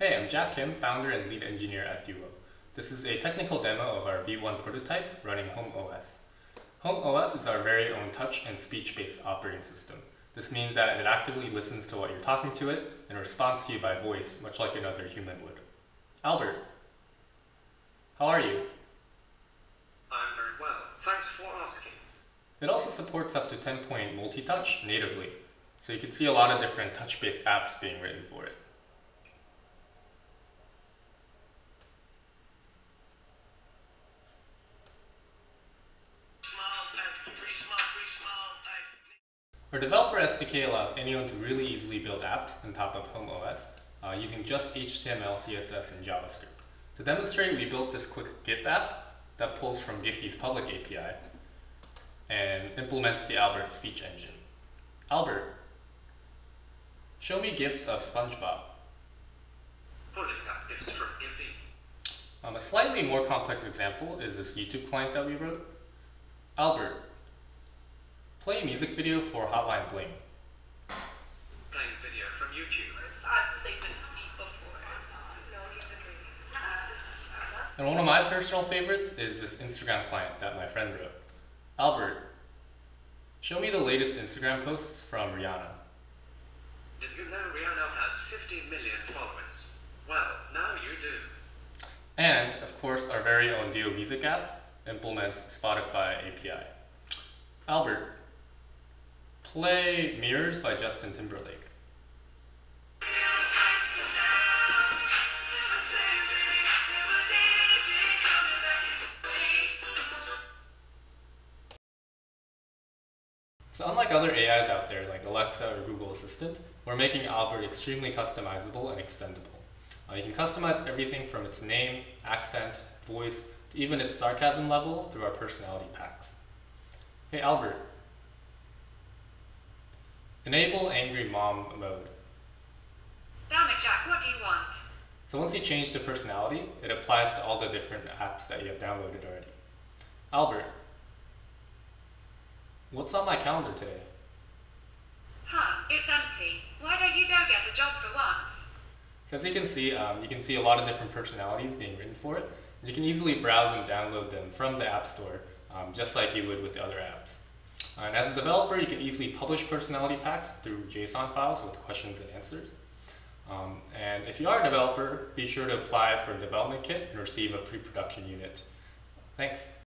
Hey, I'm Jack Kim, founder and lead engineer at Duo. This is a technical demo of our V1 prototype running HomeOS. HomeOS is our very own touch and speech-based operating system. This means that it actively listens to what you're talking to it and responds to you by voice, much like another human would. Albert, how are you? I'm very well. Thanks for asking. It also supports up to 10-point multi-touch natively, so you can see a lot of different touch-based apps being written for it. Our developer SDK allows anyone to really easily build apps on top of HomeOS using just HTML, CSS, and JavaScript. To demonstrate, we built this quick GIF app that pulls from Giphy's public API and implements the Albert speech engine. Albert, show me GIFs of SpongeBob. Pulling up GIFs from Giphy. A slightly more complex example is this YouTube client that we wrote. Albert, play a music video for Hotline Bling. Playing video from YouTube. I've played this before. And one of my personal favorites is this Instagram client that my friend wrote. Albert, show me the latest Instagram posts from Rihanna. Did you know Rihanna has 50 million followers? Well, now you do. And, of course, our very own Duo music app implements Spotify API. Albert, play Mirrors by Justin Timberlake. So unlike other AIs out there like Alexa or Google Assistant, we're making Albert extremely customizable and extendable. You can customize everything from its name, accent, voice, to even its sarcasm level through our personality packs. Hey Albert, enable angry mom mode. Damn it Jack, what do you want? So once you change the personality, it applies to all the different apps that you have downloaded already. Albert, what's on my calendar today? Huh, it's empty. Why don't you go get a job for once? So as you can see a lot of different personalities being written for it. You can easily browse and download them from the App Store. Just like you would with the other apps. And as a developer, you can easily publish personality packs through JSON files with questions and answers. And if you are a developer, be sure to apply for a development kit and receive a pre-production unit. Thanks.